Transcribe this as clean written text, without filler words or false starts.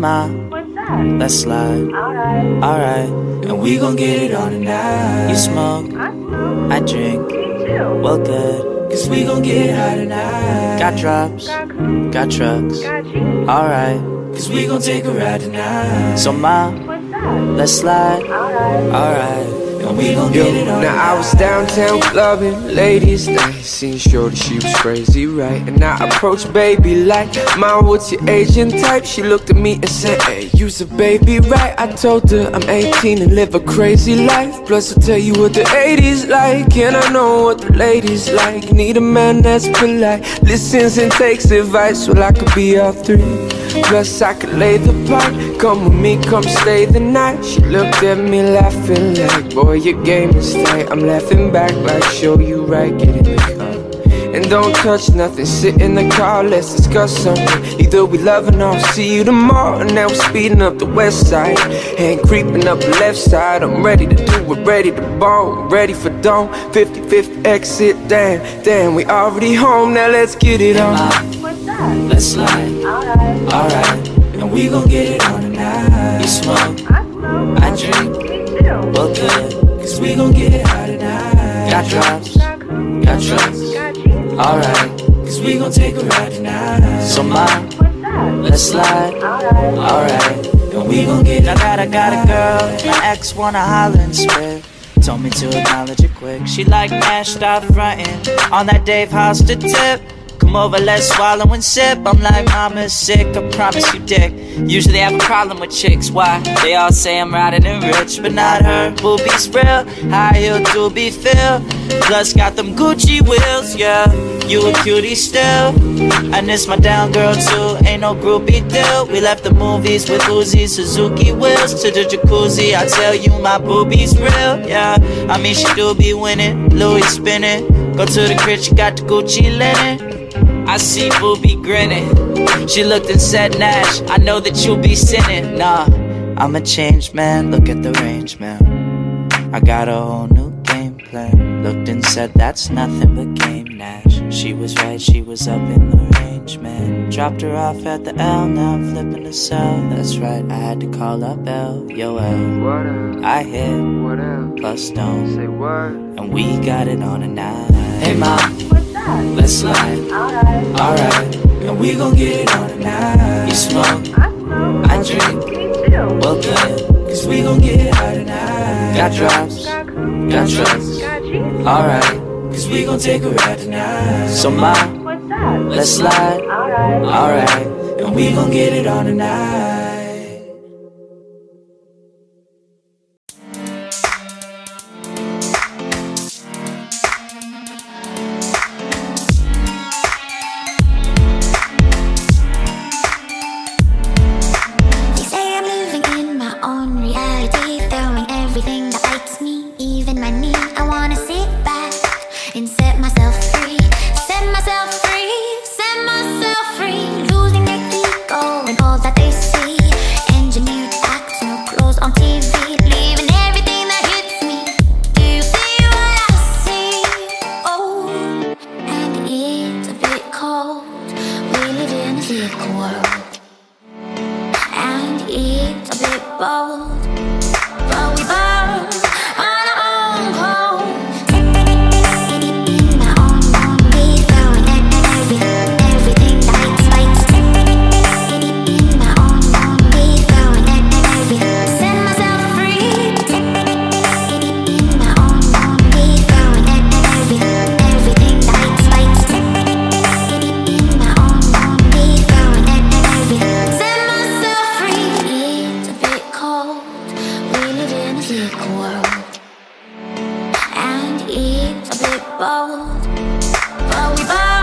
my. What's that? Let's slide. Alright. Alright. And we gon' get it on tonight. You smoke. I smoke. I drink. Me too. Well, good. Cause we gon' get high tonight. Got drops. Got trucks. Got you. Alright. Cause we gon' take a ride tonight. So, ma. What's that? Let's slide. Alright. Alright. Now I was downtown clubbing, ladies night. Seen shorty, she was crazy, right? And I approached baby like, "Ma, what's your Asian type?" She looked at me and said, "Hey, you's a baby, right?" I told her I'm 18 and live a crazy life. Plus I'll tell you what the 80s like, and I know what the ladies like. Need a man that's polite, listens and takes advice. Well, I could be all three, plus I could lay the part. Come with me, come stay the night. She looked at me laughing like, "Boy, your game is tight." I'm laughing back like, "Show you right, get in the car and don't touch nothing, sit in the car, let's discuss something. Either we love or not, see you tomorrow." And now we're speeding up the west side and creeping up the left side. I'm ready to do it, ready to bone, ready for dawn. 50-50 exit, damn, we already home. Now let's get it on. What's that? Let's slide. Alright. Alright. And we gon' get it on tonight. You smoke. I smoke. I drink. Me too. Well, good. Cause we gon' get it high tonight. Got drops, got trucks, alright. Cause we gon' take a ride tonight. So ma, let's slide, alright. And we gon' get it. I got a girl, my ex wanna holler and spit. Told me to acknowledge it quick. She like Gnash, stop frontin'. On that Dave Hoster tip. Come over, let's swallow and sip. I'm like, "Mama's sick, I promise you, dick." Usually I have a problem with chicks, why? They all say I'm riding and rich, but not her. Boobies real, high heel do be filled. Plus got them Gucci wheels, yeah. You a cutie still, and it's my down girl too. Ain't no groupie deal. We left the movies with Uzi, Suzuki wheels to the jacuzzi. I tell you my boobies real, yeah. I mean she do be winning, Louis spinning. Go to the crib, she got the Gucci linen. I see boobie grinning. She looked and said, "Gnash, I know that you be sinning." Nah, I'm a changed man, look at the range, man. I got a whole new game plan. Looked and said, "That's nothing but game, Gnash." She was right, she was up in the range, man. Dropped her off at the L, now I'm flipping the cell. That's right, I had to call up L, yo L. What up? I hit, what up? Plus don't say what. And we got it on tonight. Hey mom. Let's slide, alright, alright, and we gon' get it on tonight. You smoke, I drink, me too. Well good, cause we gon' get it high tonight. Got drops, got trucks, alright, cause we gon' take a ride tonight. So ma, let's slide, alright, and we gon' get it on tonight. World, and it's a bit bold, but we both